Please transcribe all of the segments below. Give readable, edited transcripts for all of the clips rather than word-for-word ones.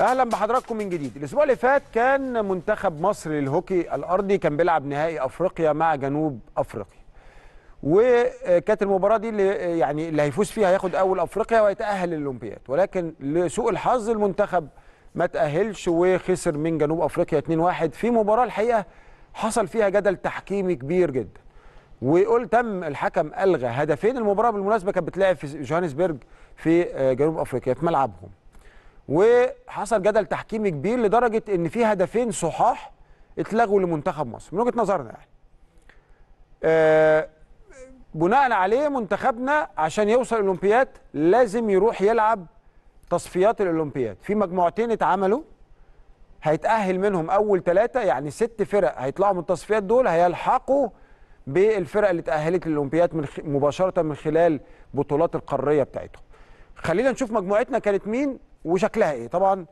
اهلا بحضراتكم من جديد. الاسبوع اللي فات كان منتخب مصر للهوكي الارضي كان بيلعب نهائي افريقيا مع جنوب افريقيا، وكانت المباراه دي اللي هيفوز فيها هياخد اول افريقيا ويتاهل للاولمبياد، ولكن لسوء الحظ المنتخب ما تاهلش وخسر من جنوب افريقيا 2-1 في مباراه الحقيقه حصل فيها جدل تحكيمي كبير جدا، وقلت تم الحكم الغى هدفين. المباراه بالمناسبه كانت بتلعب في جوهانسبرغ في جنوب افريقيا في ملعبهم، وحصل جدل تحكيمي كبير لدرجه ان في هدفين صحاح اتلغوا لمنتخب مصر من وجهه نظرنا يعني. بناء عليه منتخبنا عشان يوصل الاولمبياد لازم يروح يلعب تصفيات الاولمبياد في مجموعتين اتعملوا، هيتاهل منهم اول 3 يعني 6 فرق هيطلعوا من التصفيات، دول هيلحقوا بالفرق اللي اتاهلت للاولمبياد مباشره من خلال بطولات القاريه بتاعتهم. خلينا نشوف مجموعتنا كانت مين وشكلها ايه. طبعا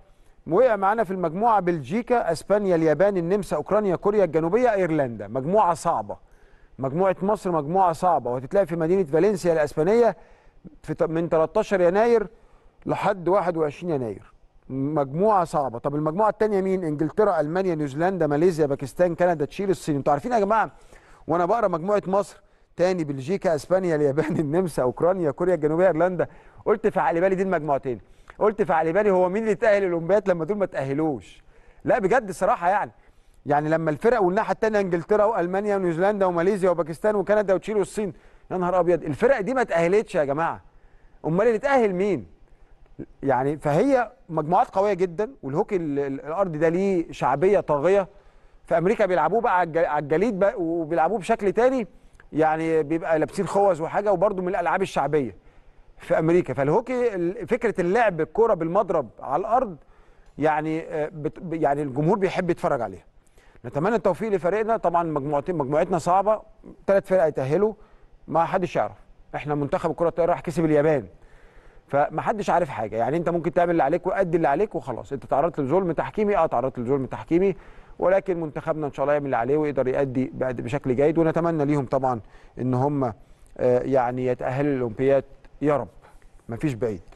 وقع معانا في المجموعه بلجيكا، اسبانيا، اليابان، النمسا، اوكرانيا، كوريا الجنوبيه، ايرلندا. مجموعه صعبه. مجموعه مصر مجموعه صعبه، وهتتلاقي في مدينه فالنسيا الاسبانيه من 13 يناير لحد 21 يناير. مجموعه صعبه. طب المجموعه الثانيه مين؟ انجلترا، المانيا، نيوزيلندا، ماليزيا، باكستان، كندا، تشيلي، الصين. انتوا عارفين يا جماعه وانا بقرا مجموعه مصر تاني بلجيكا، اسبانيا، اليابان، النمسا، اوكرانيا، كوريا الجنوبيه، ايرلندا، قلت في على بالي دي المجموعتين. قلت فعلي بالي هو مين اللي تأهل الأولمبياد لما دول ما تأهلوش. لا بجد الصراحه يعني لما الفرق والناحيه الثانيه انجلترا والمانيا ونيوزيلندا وماليزيا وباكستان وكندا وتشيلي والصين، يا نهار ابيض الفرق دي ما تأهلتش يا جماعه، امال اللي تأهل مين يعني؟ فهي مجموعات قويه جدا، والهوكي الارض ده ليه شعبيه طاغيه في امريكا، بيلعبوه بقى على الجليد بقى وبيلعبوه بشكل تاني يعني، بيبقى لابسين خوذ وحاجه، وبرده من الالعاب الشعبيه في امريكا. فالهوكي فكره اللعب الكوره بالمضرب على الارض يعني الجمهور بيحب يتفرج عليها. نتمنى التوفيق لفريقنا. طبعا مجموعتنا صعبه، 3 فرق يتاهلوا، ما حدش يعرف. احنا منتخب الكره الطائره راح كسب اليابان، فما حدش عارف حاجه يعني. انت ممكن تعمل اللي عليك وادي اللي عليك وخلاص. انت تعرضت لظلم تحكيمي، تعرضت لظلم تحكيمي، ولكن منتخبنا ان شاء الله يعمل اللي عليه ويقدر يادي بشكل جيد، ونتمنى ليهم طبعا ان هم يتاهلوا للاولمبياد يا رب، مفيش بعيد.